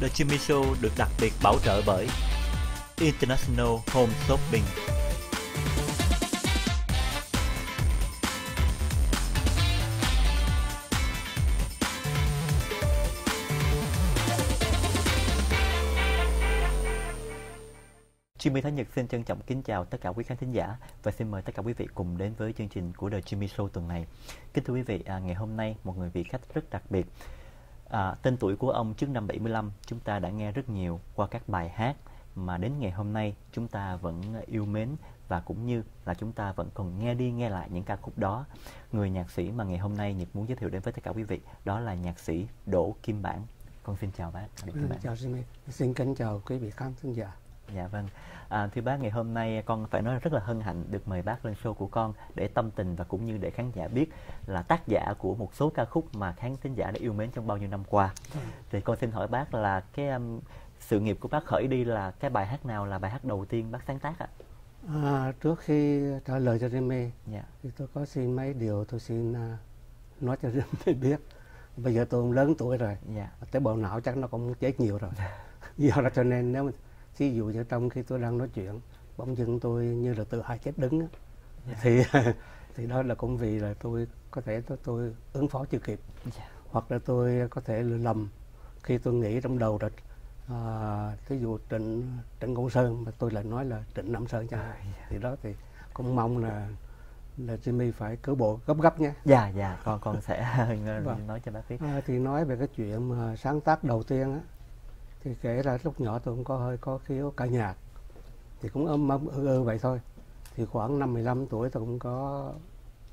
The Jimmy Show được đặc biệt bảo trợ bởi International Home Shopping. Jimmy Thái Nhật xin trân trọng kính chào tất cả quý khán thính giả và xin mời tất cả quý vị cùng đến với chương trình của The Jimmy Show tuần này. Kính thưa quý vị, ngày hôm nay một người vị khách rất đặc biệt. Tên tuổi của ông trước năm 75 chúng ta đã nghe rất nhiều qua các bài hát mà đến ngày hôm nay chúng ta vẫn yêu mến và cũng như là chúng ta vẫn còn nghe đi nghe lại những ca khúc đó. Người nhạc sĩ mà ngày hôm nay Nhật muốn giới thiệu đến với tất cả quý vị đó là nhạc sĩ Đỗ Kim Bảng. Con xin chào bác. Chào Jimmy. Xin kính chào quý vị khán thính giả. Dạ vâng, thưa bác, ngày hôm nay con phải nói là rất là hân hạnh được mời bác lên show của con để tâm tình và cũng như để khán giả biết là tác giả của một số ca khúc mà khán thính giả đã yêu mến trong bao nhiêu năm qua. Thì con xin hỏi bác là cái sự nghiệp của bác khởi đi là cái bài hát nào là bài hát đầu tiên bác sáng tác ạ? Trước khi trả lời cho Jimmy, thì tôi có xin mấy điều tôi xin nói cho Jimmy biết. Bây giờ tôi cũng lớn tuổi rồi, tế bào não chắc nó cũng chết nhiều rồi. Do đó cho nên nếu thí dụ như trong khi tôi đang nói chuyện bỗng dưng tôi như là tự hại chết đứng thì đó là cũng vì là tôi có thể tôi ứng phó chưa kịp, hoặc là tôi có thể lầm khi tôi nghĩ trong đầu rồi, thí dụ Trịnh Công Sơn mà tôi lại nói là Trịnh Nam Sơn chẳng hạn. Thì đó thì cũng mong là Jimmy phải cứu bộ gấp nhé. Dạ dạ, con sẽ nói cho bác biết. Thì nói về cái chuyện mà sáng tác đầu tiên á, thì kể ra lúc nhỏ tôi cũng có hơi có khiếu ca nhạc, thì cũng vậy thôi. Thì khoảng năm 15 tuổi tôi cũng có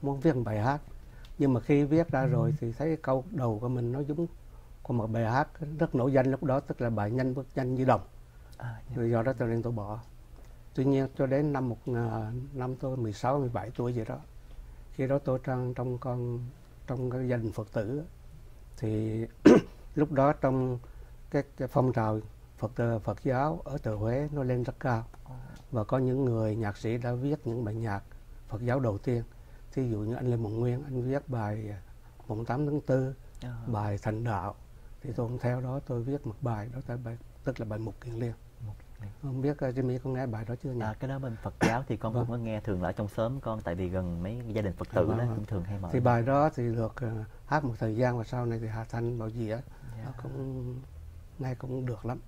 muốn viết một bài hát, nhưng mà khi viết ra rồi thì thấy câu đầu của mình nó giống có một bài hát rất nổi danh lúc đó, tức là bài Nhanh Bước Nhanh Như Đồng. Rồi do đó cho nên tôi bỏ. Tuy nhiên cho đến năm tôi 16, 17 tuổi gì đó, khi đó tôi trong cái gia đình Phật tử, thì lúc đó trong cái phong trào Phật giáo ở từ Huế nó lên rất cao, và có những người nhạc sĩ đã viết những bài nhạc Phật giáo đầu tiên. Thí dụ như anh Lê Mộng Nguyên, anh viết bài Mùng 8 tháng 4, bài Thành Đạo, thì tôi cũng theo đó tôi viết một bài đó, tức là bài Mục Kiền Liên. Không biết Jimmy có nghe bài đó chưa nhỉ? Cái đó bên Phật giáo thì con cũng có nghe, thường là ở trong xóm con, tại vì gần mấy gia đình Phật tử đó cũng thường hay mở. Thì bài đó thì được hát một thời gian, và sau này thì Hà Thanh bảo gì á cũng nay cũng được lắm.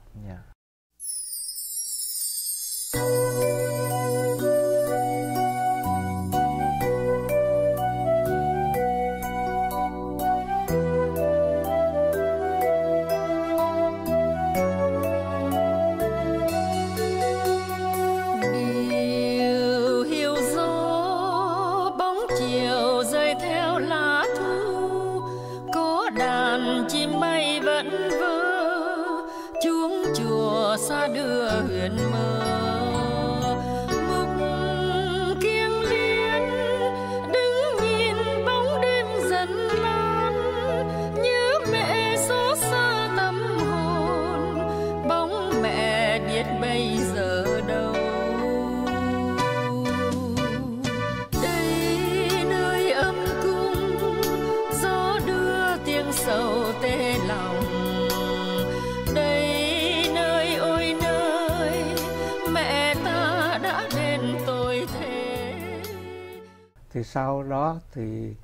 Thì sau đó thì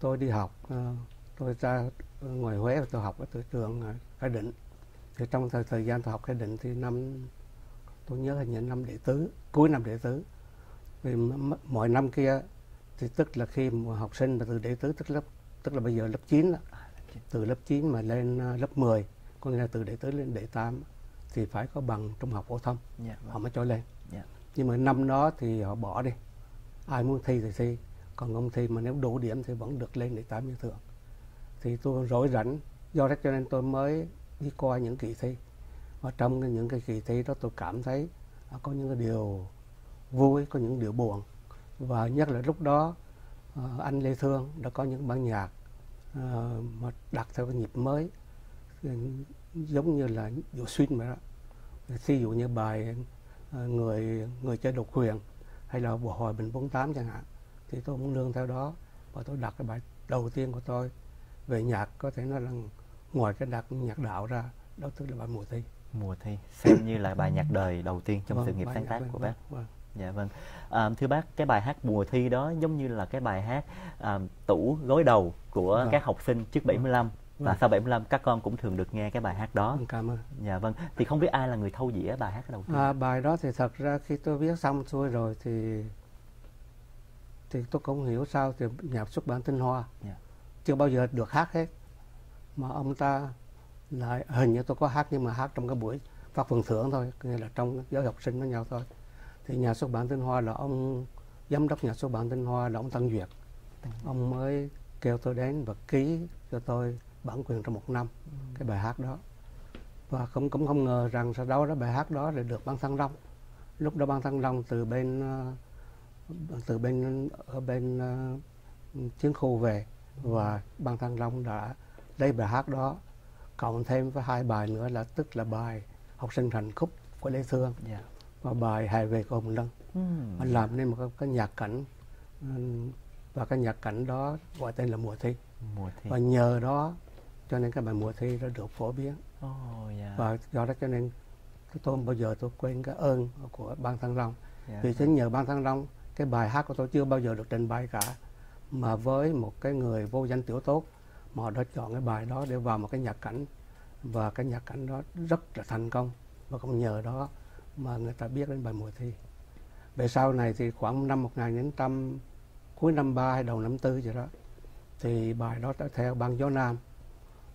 tôi đi học, tôi ra ngoài Huế và tôi học ở trường Khai Định. Thì trong thời gian tôi học Khai Định thì tôi nhớ hình như năm đệ tứ, cuối năm đệ tứ. Vì mọi năm kia thì tức là khi mà học sinh mà từ đệ tứ, tức là bây giờ lớp 9, từ lớp 9 mà lên lớp 10, có nghĩa là từ đệ tứ lên đệ 8 thì phải có bằng trung học phổ thông, họ mới cho lên. Nhưng mà năm đó thì họ bỏ đi. Ai muốn thi thì thi, còn không thi mà nếu đủ điểm thì vẫn được lên để 8 như thường. Thì tôi rỗi rảnh, do đó cho nên tôi mới đi coi những kỳ thi. Và trong những cái kỳ thi đó tôi cảm thấy có những cái điều vui, có những điều buồn. Và nhất là lúc đó anh Lê Thương đã có những bản nhạc mà đặt theo cái nhịp mới, giống như là Vũ Xuyên mà đó. Thí dụ như bài Người Chơi Độc Quyền, hay là bộ hồi mình 48 chẳng hạn, thì tôi muốn nương theo đó và tôi đặt cái bài đầu tiên của tôi về nhạc, có thể nói là ngoài cái đặt nhạc đạo ra đó tức là bài Mùa Thi. Mùa Thi xem như là bài nhạc đời đầu tiên trong sự nghiệp sáng tác của bác. Dạ vâng. Thưa bác, cái bài hát Mùa Thi đó giống như là cái bài hát tủ gối đầu của các học sinh trước 75 và sau 75 các con cũng thường được nghe cái bài hát đó. Cảm ơn. Dạ vâng. Thì không biết ai là người thâu dĩa bài hát đầu tiên? Bài đó thì thật ra khi tôi viết xong xuôi rồi thì tôi cũng hiểu sao thì nhà xuất bản Tinh Hoa chưa bao giờ được hát hết, mà ông ta lại hình như tôi có hát nhưng mà hát trong cái buổi phát phần thưởng thôi, nghĩa là trong giới học sinh với nhau thôi. Thì nhà xuất bản Tinh Hoa là ông giám đốc nhà xuất bản Tinh Hoa là ông Tân Duyệt, ông mới kêu tôi đến và ký cho tôi bản quyền trong 1 năm cái bài hát đó. Và cũng không ngờ rằng sau đó bài hát đó lại được Ban Thăng Long. Lúc đó Ban Thăng Long từ bên chiến khu về, và Ban Thăng Long đã lấy bài hát đó cộng thêm với 2 bài nữa là tức là bài Học sinh thành khúc của Lê Thương và bài Hài về của Hồng Lân, làm nên một cái nhạc cảnh, và cái nhạc cảnh đó gọi tên là Mùa Thi. Và nhờ đó cho nên cái bài Mùa Thi đã được phổ biến. Và do đó cho nên tôi không bao giờ tôi quên cái ơn của Ban Thăng Long. Vì chính nhờ Ban Thăng Long cái bài hát của tôi chưa bao giờ được trình bày cả, mà với một cái người vô danh tiểu tốt mà họ đã chọn cái bài đó để vào một cái nhạc cảnh, và cái nhạc cảnh đó rất là thành công, và cũng nhờ đó mà người ta biết đến bài Mùa Thi. Về sau này thì khoảng năm 1900 cuối năm 3 hay đầu năm 4 vậy đó, thì bài đó đã theo Ban Gió Nam,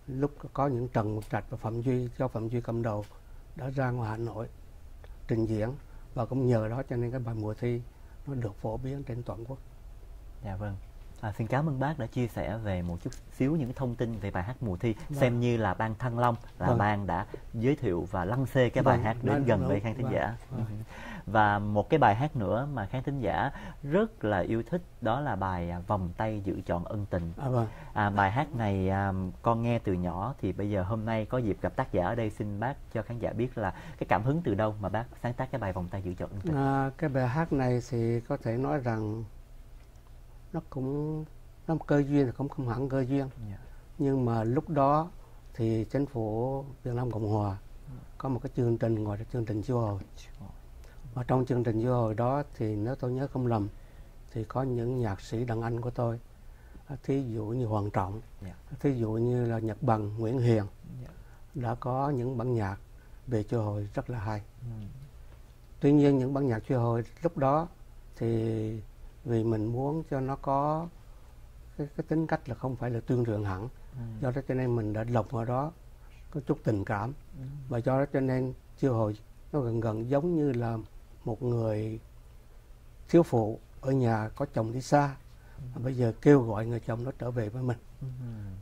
lúc có những Trần Một Trạch và Phạm Duy, do Phạm Duy cầm đầu, đã ra ngoài Hà Nội trình diễn, và cũng nhờ đó cho nên cái bài Mùa Thi nó được phổ biến trên toàn quốc. Dạ vâng. Xin cảm ơn bác đã chia sẻ về một chút xíu những thông tin về bài hát Mùa Thi, xem như là Ban Thăng Long là ban đã giới thiệu và lăng xê cái bài hát đến gần với khán thính giả. Và một cái bài hát nữa mà khán thính giả rất là yêu thích đó là bài Vòng Tay Giữ Trọn Ân Tình. Bài hát này con nghe từ nhỏ, thì bây giờ hôm nay có dịp gặp tác giả ở đây, xin bác cho khán giả biết là cái cảm hứng từ đâu mà bác sáng tác cái bài Vòng Tay Giữ Trọn Ân Tình. Cái bài hát này thì có thể nói rằng nó cũng nó cơ duyên, thì cũng không hẳn cơ duyên, nhưng mà lúc đó thì chính phủ Việt Nam Cộng Hòa có một cái chương trình gọi là chương trình chiêu hồi, và trong chương trình chiêu hồi đó thì nếu tôi nhớ không lầm thì có những nhạc sĩ đàn anh của tôi, thí dụ như Hoàng Trọng, thí dụ như là Nhật Bằng, Nguyễn Hiền đã có những bản nhạc về chiêu hồi rất là hay. Tuy nhiên những bản nhạc chiêu hồi lúc đó thì vì mình muốn cho nó có cái tính cách là không phải là tuyên truyền hẳn, do đó cho nên mình đã lọc vào đó có chút tình cảm, và do đó cho nên chiêu hồi nó gần giống như là một người thiếu phụ ở nhà có chồng đi xa, bây giờ kêu gọi người chồng nó trở về với mình.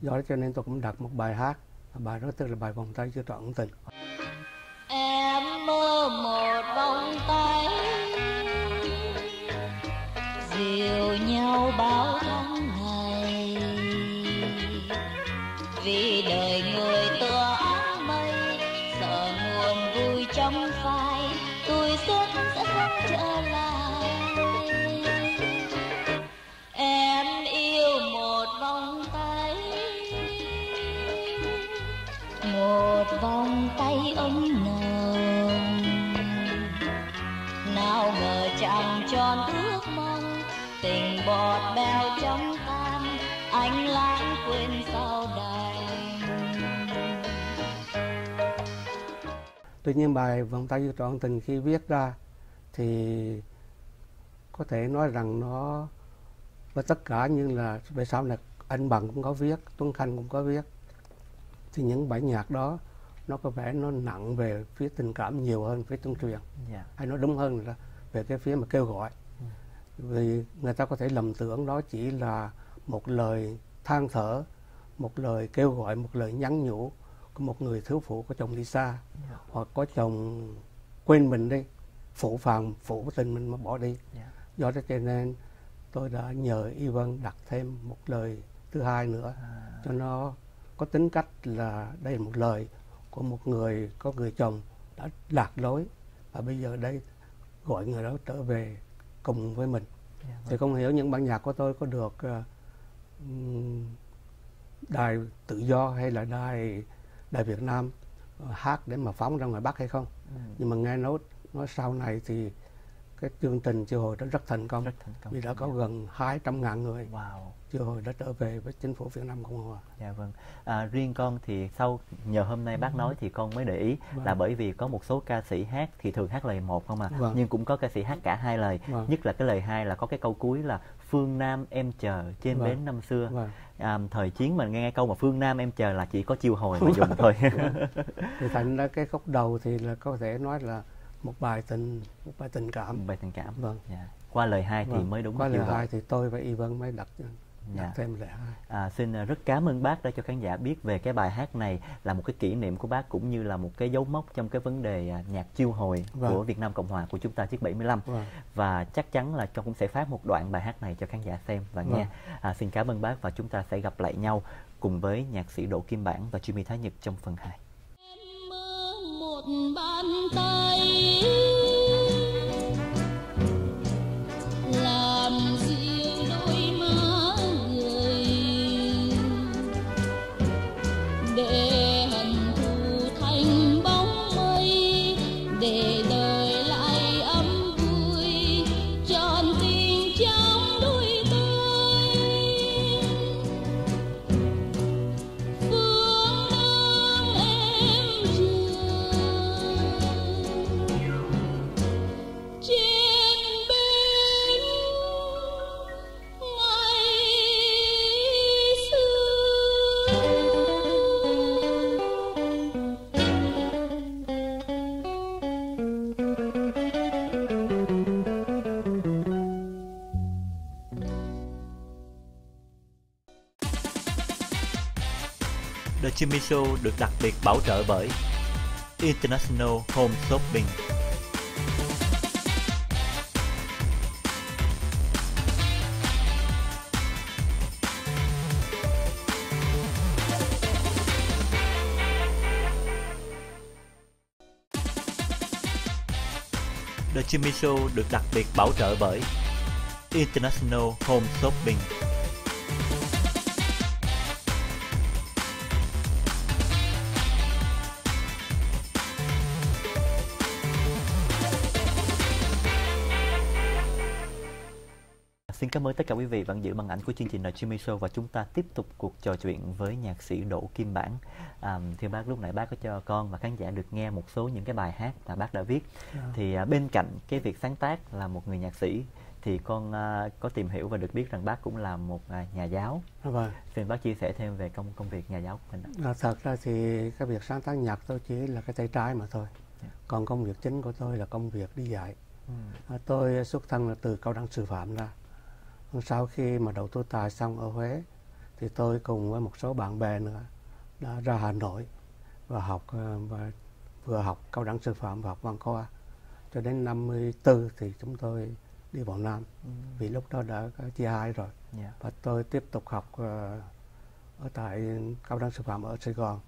Do đó cho nên tôi cũng đặt một bài hát, bài đó tức là bài Vòng Tay Giữ Trọn Ân Tình. Em mơ một vòng tay dìu nhau bao tháng ngày, vì đời người tựa áng mây, sợ nguồn vui trong phai, tôi rất rất trở lại. Em yêu một vòng tay, một vòng tay ấm nồng, nào ngờ chẳng tròn ước mong, tình bọt bèo trong tan, anh lãng quên sau đời. Tuy nhiên bài Vòng Tay Giữ Trọn Ân Tình khi viết ra thì có thể nói rằng nó với tất cả, nhưng là về sau này anh Bằng cũng có viết, Tuấn Khanh cũng có viết, thì những bản nhạc đó nó có vẻ nó nặng về phía tình cảm nhiều hơn phía tuyên truyền, hay nói đúng hơn là về cái phía mà kêu gọi. Vì người ta có thể lầm tưởng đó chỉ là một lời than thở, một lời kêu gọi, một lời nhắn nhủ của một người thiếu phụ có chồng đi xa, hoặc có chồng quên mình đi, phụ phàng, phụ tình mình mà bỏ đi. Do đó cho nên tôi đã nhờ Y Vân đặt thêm một lời thứ hai nữa, cho nó có tính cách là đây là một lời của một người có người chồng đã lạc lối, và bây giờ đây gọi người đó trở về cùng với mình. Thì không hiểu những bản nhạc của tôi có được đài Tự Do hay là đài Việt Nam hát để mà phóng ra ngoài Bắc hay không. Nhưng mà nghe nói sau này thì cái chương trình chiều hồi đó rất thành công vì đã có gần 200.000 người chiều hồi đã trở về với chính phủ Việt Nam Cộng Hòa. Dạ vâng. Riêng con thì sau nhờ hôm nay bác nói thì con mới để ý là bởi vì có một số ca sĩ hát thì thường hát lời một không à, nhưng cũng có ca sĩ hát cả hai lời, nhất là cái lời hai là có cái câu cuối là Phương Nam em chờ trên bến năm xưa. Thời chiến mình nghe câu mà Phương Nam em chờ là chỉ có chiều hồi mà dùng thôi. Thì thành ra cái khúc đầu thì là có thể nói là một bài tình cảm. Vâng. Dạ. Qua lời hai thì mới đúng. Qua lời hai thì tôi và Y Vân mới đặt thêm lời hai. Xin rất cảm ơn bác đã cho khán giả biết về cái bài hát này là một cái kỷ niệm của bác cũng như là một cái dấu mốc trong cái vấn đề nhạc chiêu hồi của Việt Nam Cộng Hòa của chúng ta trước 75. Và chắc chắn là con cũng sẽ phát một đoạn bài hát này cho khán giả xem và nghe. Xin cảm ơn bác và chúng ta sẽ gặp lại nhau cùng với nhạc sĩ Đỗ Kim Bảng và Jimmy Thái Nhật trong phần 2. Bàn tay làm dịu đôi má người để hận thù thành bóng mây, để đời lại ấm vui trọn tình trong đôi tôi. Phương Nam em Jimmy Show được đặc biệt bảo trợ bởi International Home Shopping. The Jimmy Show được đặc biệt bảo trợ bởi International Home Shopping. Xin cảm ơn tất cả quý vị vẫn giữ màn ảnh của chương trình The Jimmy Show và chúng ta tiếp tục cuộc trò chuyện với nhạc sĩ Đỗ Kim Bảng. Thưa bác, lúc nãy bác có cho con và khán giả được nghe một số những cái bài hát mà bác đã viết. Thì bên cạnh cái việc sáng tác là một người nhạc sĩ thì con có tìm hiểu và được biết rằng bác cũng là một nhà giáo. Xin bác chia sẻ thêm về công việc nhà giáo của mình. Thật ra thì cái việc sáng tác nhạc tôi chỉ là cái tay trái mà thôi. Còn công việc chính của tôi là công việc đi dạy. Tôi xuất thân là từ cao đẳng sư phạm ra. Sau khi mà đậu tú tài xong ở Huế thì tôi cùng với một số bạn bè nữa đã ra Hà Nội và vừa học cao đẳng sư phạm và học văn khoa. Cho đến năm 1954 thì chúng tôi đi vào Nam vì lúc đó đã chia hai rồi. Và tôi tiếp tục học ở tại cao đẳng sư phạm ở Sài Gòn.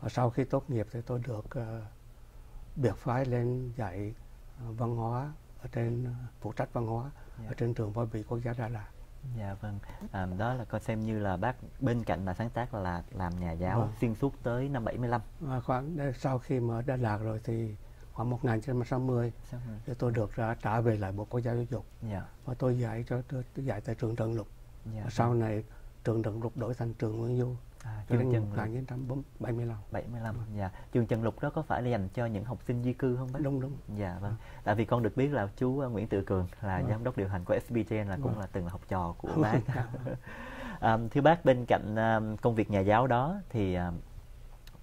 Và sau khi tốt nghiệp thì tôi được biệt phái lên dạy văn hóa ở trên phụ trách văn hóa ở trên trường Võ Bị Quốc gia Đà Lạt. Dạ vâng. Đó là coi xem như là bác bên cạnh là sáng tác là làm nhà giáo xuyên suốt tới năm 75. Khoảng sau khi mà ở Đà Lạt rồi thì khoảng 1960 thì tôi được trả về lại Bộ Quốc gia Giáo dục. Và tôi dạy tại trường Trần Lục. Sau này trường Trần Lục đổi thành trường Nguyễn Du. Trường Trần Lục 1975. Dạ. Trường Trần Lục đó có phải là dành cho những học sinh di cư không bác? Đúng. Dạ vâng. Tại vì con được biết là chú Nguyễn Tự Cường là giám đốc điều hành của SBTN là cũng là từng là học trò của bác. Thưa bác, bên cạnh công việc nhà giáo đó thì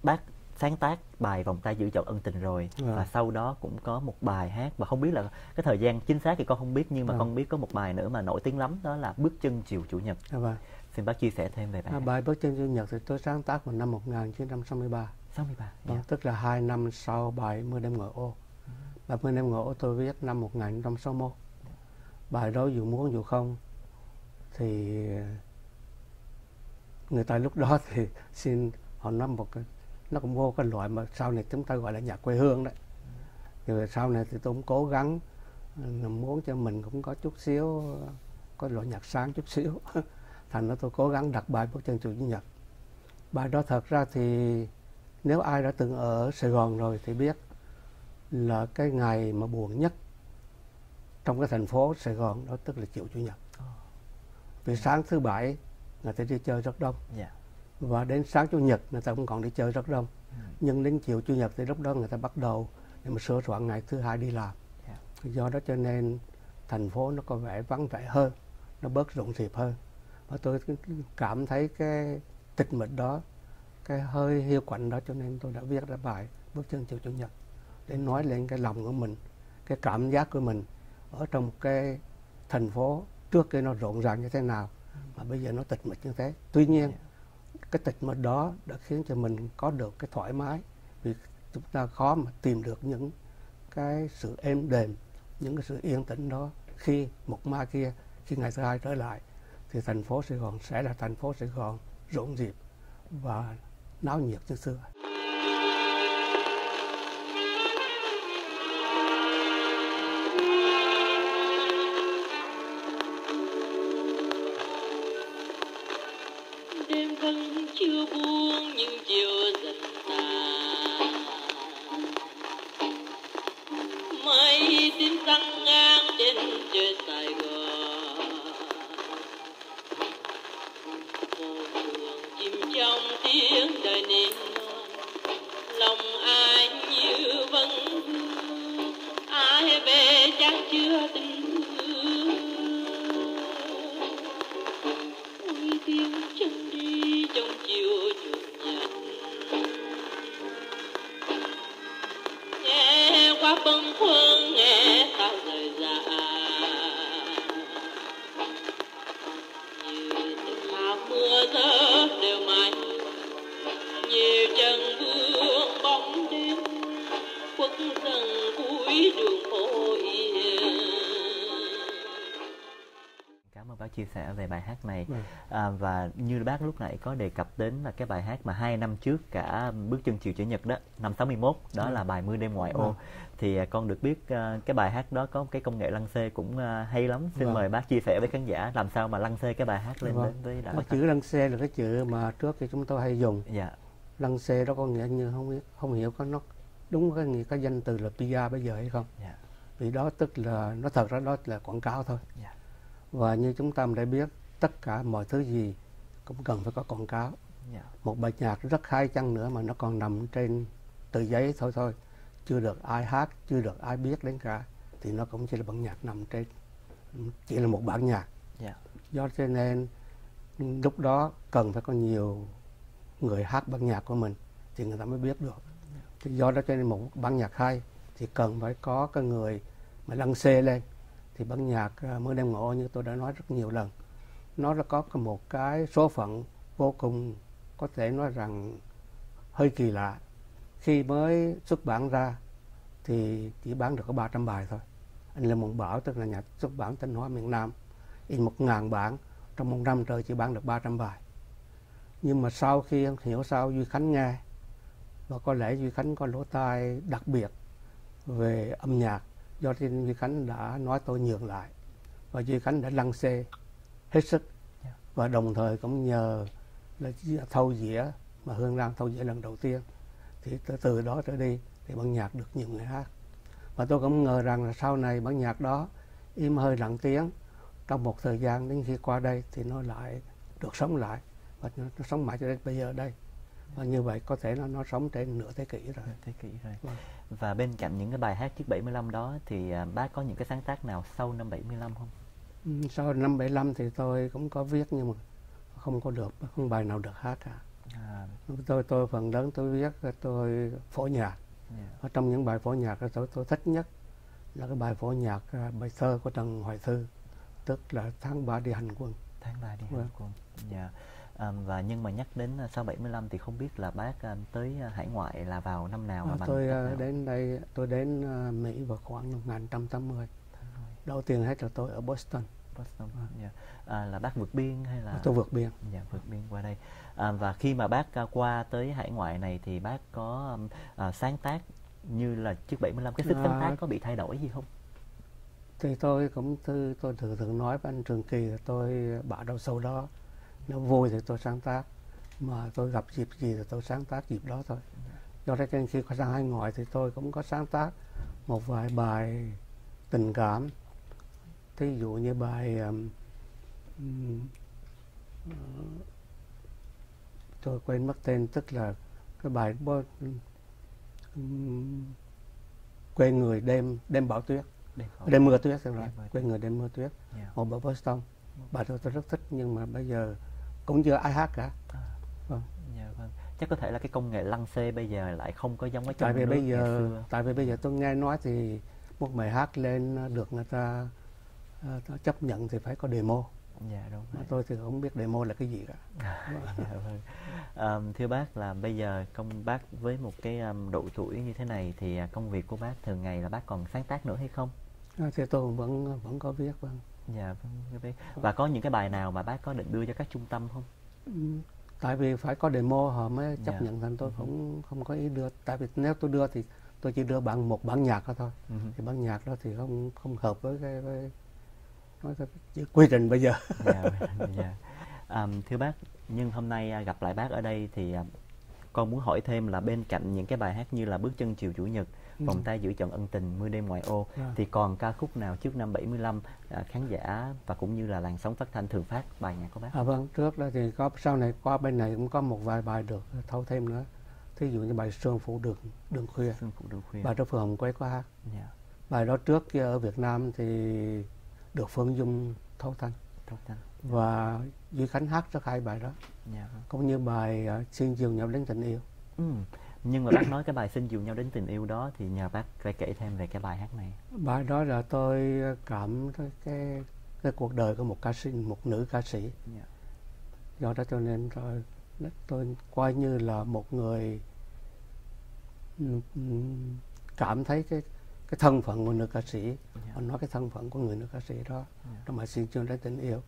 bác sáng tác bài Vòng Tay Giữ Trọn Ân Tình rồi và sau đó cũng có một bài hát và không biết là cái thời gian chính xác thì con không biết nhưng mà con biết có một bài nữa mà nổi tiếng lắm đó là Bước Chân Chiều Chủ Nhật. Xin bác chia sẻ thêm về bài hát. Bài Bước Chân Chiều Chủ Nhật thì tôi sáng tác vào năm 1963. Tức là 2 năm sau bài Mưa Đêm Ngoại Ô. Bài Mưa Đêm Ngoại Ô tôi viết năm 1961. Bài đó dù muốn dù không thì người ta lúc đó thì xin họ năm một cái, nó cũng vô cái loại mà sau này chúng ta gọi là nhạc quê hương đấy. Rồi sau này thì tôi cũng cố gắng muốn cho mình cũng có chút xíu có loại nhạc sáng chút xíu. Thành ra tôi cố gắng đặt bài Bước Chân Chiều Chủ Nhật. Bài đó thật ra thì Nếu ai đã từng ở Sài Gòn rồi thì biết là cái ngày mà buồn nhất trong cái thành phố Sài Gòn đó tức là chiều Chủ nhật. Vì sáng thứ Bảy người ta đi chơi rất đông, và đến sáng Chủ nhật người ta cũng còn đi chơi rất đông. Nhưng đến chiều Chủ nhật thì lúc đó người ta bắt đầu để mà sửa soạn ngày thứ Hai đi làm. Do đó cho nên thành phố nó có vẻ vắng vẻ hơn, nó bớt rộn rịp hơn. Và tôi cảm thấy cái tịch mịch đó, cái hơi hiu quạnh đó, cho nên tôi đã viết ra bài Bước Chân Chiều Chủ Nhật để nói lên cái lòng của mình, cái cảm giác của mình ở trong cái thành phố trước kia nó rộn ràng như thế nào mà bây giờ nó tịch mịch như thế. Tuy nhiên cái tịch mịch đó đã khiến cho mình có được cái thoải mái, vì chúng ta khó mà tìm được những cái sự êm đềm, những cái sự yên tĩnh đó khi một mai kia, khi ngày thứ Hai trở lại thì thành phố Sài Gòn sẽ là thành phố Sài Gòn rộn rịp và náo nhiệt như xưa. Đêm vẫn chưa buông nhưng chiều dần tà, mây tím tăng ngang trên trời Sài Gòn, một đường chim trong tiếng đời niềm non, lòng ai như vẫn thương, ai về chắc chưa từng. Bâng khuâng nghe sao rời rạc như từng hạt mưa rớt đều mãi, nhiều chân vương bóng đêm khuất dần cuối đường phố yên. Cảm ơn bác chia sẻ về bài hát này. Và như bác lúc nãy có đề cập đến là cái bài hát mà 2 năm trước cả Bước Chân Chiều Chủ Nhật đó, năm 61 đó là bài Mưa Đêm Ngoại Ô. Thì con được biết cái bài hát đó có cái công nghệ lăng xê cũng hay lắm. Xin mời bác chia sẻ với khán giả làm sao mà lăng xê cái bài hát lên đến với đạo. Chữ lăng xê là cái chữ mà trước thì chúng tôi hay dùng. Lăng xê đó có nghĩa như không hiểu có nó đúng cái danh từ là PR bây giờ hay không. Vì đó tức là nó thật ra đó là quảng cáo thôi. Và như chúng ta đã biết, tất cả mọi thứ gì cũng cần phải có quảng cáo. Một bài nhạc rất hay chăng nữa mà nó còn nằm trên tờ giấy thôi, chưa được ai hát, chưa được ai biết đến cả, thì nó cũng chỉ là bản nhạc nằm trên, chỉ là một bản nhạc. Do cho nên lúc đó cần phải có nhiều người hát bản nhạc của mình thì người ta mới biết được. Thì do đó cho nên một bản nhạc hay thì cần phải có cái người mà lăng xê lên. Thì bản nhạc Mưa Đêm Ngoại Ô như tôi đã nói rất nhiều lần, nó đã có một cái số phận vô cùng, có thể nói rằng hơi kỳ lạ. Khi mới xuất bản ra thì chỉ bán được có 300 bài thôi. Anh Lê Môn Bảo, tức là nhà xuất bản Tân Hóa Miền Nam, in 1000 bản, trong 1 năm trời chỉ bán được 300 bài. Nhưng mà sau khi hiểu sao Duy Khánh nghe, và có lẽ Duy Khánh có lỗ tai đặc biệt về âm nhạc, do nên Duy Khánh đã nói tôi nhường lại, và Duy Khánh đã lăng xê hết sức. Và đồng thời cũng nhờ là thâu dĩa mà Hương Lan thâu dĩa lần đầu tiên, thì từ đó trở đi thì bản nhạc được nhiều người hát. Và tôi cũng ngờ rằng là sau này bản nhạc đó im hơi lặng tiếng trong một thời gian, đến khi qua đây thì nó lại được sống lại, và nó sống mãi cho đến bây giờ đây. Và như vậy có thể nó sống trên nửa thế kỷ rồi. Và bên cạnh những cái bài hát trước 75 đó thì bác có những cái sáng tác nào sau năm 75 không? Sau năm 75 thì tôi cũng có viết nhưng mà không có được, không bài nào được hát cả. Tôi phần lớn tôi viết, tôi phổ nhạc. Ở trong những bài phổ nhạc tôi thích nhất là cái bài phổ nhạc, bài thơ của Trần Hoài Thư, tức là Tháng 3 đi hành quân. Và nhưng mà nhắc đến sau 75 thì không biết là bác tới hải ngoại là vào năm nào? Tôi đến đây, tôi đến Mỹ vào khoảng 1980. Đầu tiên hết là tôi ở Boston. Là bác vượt biên hay là? Tôi vượt biên. Vượt biên qua đây. Và khi mà bác qua tới hải ngoại này thì bác có sáng tác như là trước 75, cái sức sáng tác có bị thay đổi gì không? Thì tôi cũng tôi thường nói với anh Trường Kỳ là tôi bả đâu sâu đó. Nếu vui thì tôi sáng tác, mà tôi gặp dịp gì thì tôi sáng tác dịp đó thôi. do đó khi sang Hải Ngoại thì tôi cũng có sáng tác một vài bài tình cảm, thí dụ như bài tôi quên mất tên, tức là cái bài quê người đêm bão tuyết, đêm mưa tuyết, rồi quê người đêm mưa tuyết, một bài Boston, bài tôi rất thích nhưng mà bây giờ cũng chưa ai hát cả. Chắc có thể là cái công nghệ lăng xê bây giờ lại không có giống cái trong nước ngày xưa. Tại vì bây giờ tôi nghe nói thì một bài hát lên được người ta chấp nhận thì phải có demo. Dạ đúng. Tôi thì không biết demo là cái gì cả. Dạ, vâng. Thưa bác là bây giờ bác với một cái độ tuổi như thế này thì công việc của bác thường ngày là bác còn sáng tác nữa hay không? Thì tôi vẫn có viết. Vâng. Dạ vâng, biết. Và có những cái bài nào mà bác có định đưa cho các trung tâm không? Tại vì phải có demo họ mới chấp nhận, thành tôi cũng không có ý đưa. Tại vì nếu tôi đưa thì tôi chỉ đưa một bản nhạc đó thôi. Thì bản nhạc đó thì không hợp với cái quy trình bây giờ. Thưa bác, nhưng hôm nay gặp lại bác ở đây thì con muốn hỏi thêm là bên cạnh những cái bài hát như là Bước Chân Chiều Chủ Nhật, Vòng Tay Giữ Trọn Ân Tình, Mưa Đêm Ngoại Ô thì còn ca khúc nào trước năm 75 khán giả và cũng như là làn sóng phát thanh thường phát bài nhạc của bác? Vâng, trước đó thì có, sau này qua bên này cũng có một vài bài được thâu thêm nữa. Thí dụ như bài Sơn Phủ Đường Khuya, bài Trúc Phương Hồng Quế có hát. Bài đó trước kia ở Việt Nam thì được Phương Dung thâu thanh, và Duy Khánh hát rất hay bài đó, cũng như bài Xuyên Giường Nhập Đến Tình Yêu. Nhưng mà bác nói cái bài Xin Dìu Nhau Đến Tình Yêu đó thì nhờ bác phải kể thêm về cái bài hát này. Bài đó là tôi cảm thấy cái cuộc đời của một ca sĩ, một nữ ca sĩ. Do đó cho nên tôi coi như là một người cảm thấy cái thân phận của nữ ca sĩ. Mình nói cái thân phận của người nữ ca sĩ đó trong bài Xin Dìu Nhau Đến Tình Yêu.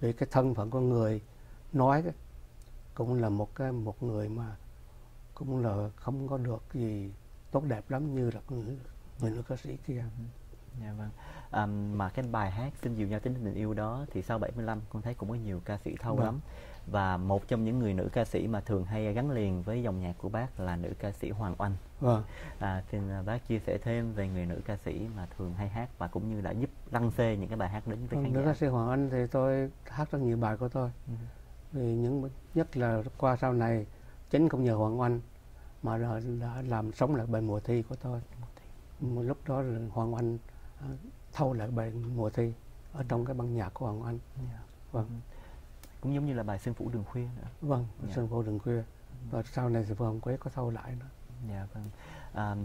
Vì cái thân phận của người nói cũng là một người mà cũng là không có được gì tốt đẹp lắm như là người nữ ca sĩ kia. Dạ vâng. Mà cái bài hát Xin Dìu Nhau Đến Tình Yêu đó thì sau 75 con thấy cũng có nhiều ca sĩ thâu lắm. Và một trong những người nữ ca sĩ mà thường hay gắn liền với dòng nhạc của bác là nữ ca sĩ Hoàng Oanh. Xin bác chia sẻ thêm về người nữ ca sĩ mà thường hay hát và cũng như đã giúp lăng xê những cái bài hát đến với khán giả. Nữ ca sĩ Hoàng Oanh thì tôi hát rất nhiều bài của tôi. Vì nhất là qua sau này chính cũng nhờ Hoàng Oanh mà đã làm sống lại bài Mùa Thi của tôi. Một lúc đó là Hoàng Oanh thâu lại bài Mùa Thi ở trong cái băng nhạc của Hoàng Oanh. Cũng giống như là bài Sương Phủ Đường Khuya nữa. Sương Phủ Đường Khuya, và sau này thì Phương Hồng Quế có thâu lại nữa.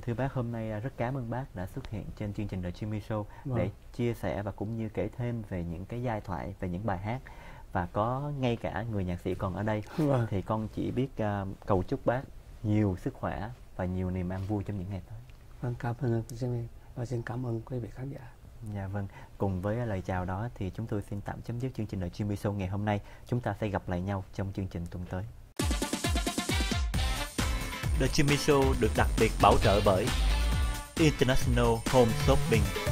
Thưa bác, hôm nay rất cảm ơn bác đã xuất hiện trên chương trình The Jimmy Show để chia sẻ và cũng như kể thêm về những cái giai thoại, về những bài hát. Và có ngay cả người nhạc sĩ còn ở đây thì con chỉ biết cầu chúc bác nhiều sức khỏe và nhiều niềm an vui trong những ngày tới. Cảm ơn Jimmy và xin cảm ơn quý vị khán giả. Dạ vâng, cùng với lời chào đó thì chúng tôi xin tạm chấm dứt chương trình The Jimmy Show ngày hôm nay. Chúng ta sẽ gặp lại nhau trong chương trình tuần tới. The Jimmy Show được đặc biệt bảo trợ bởi International Home Shopping.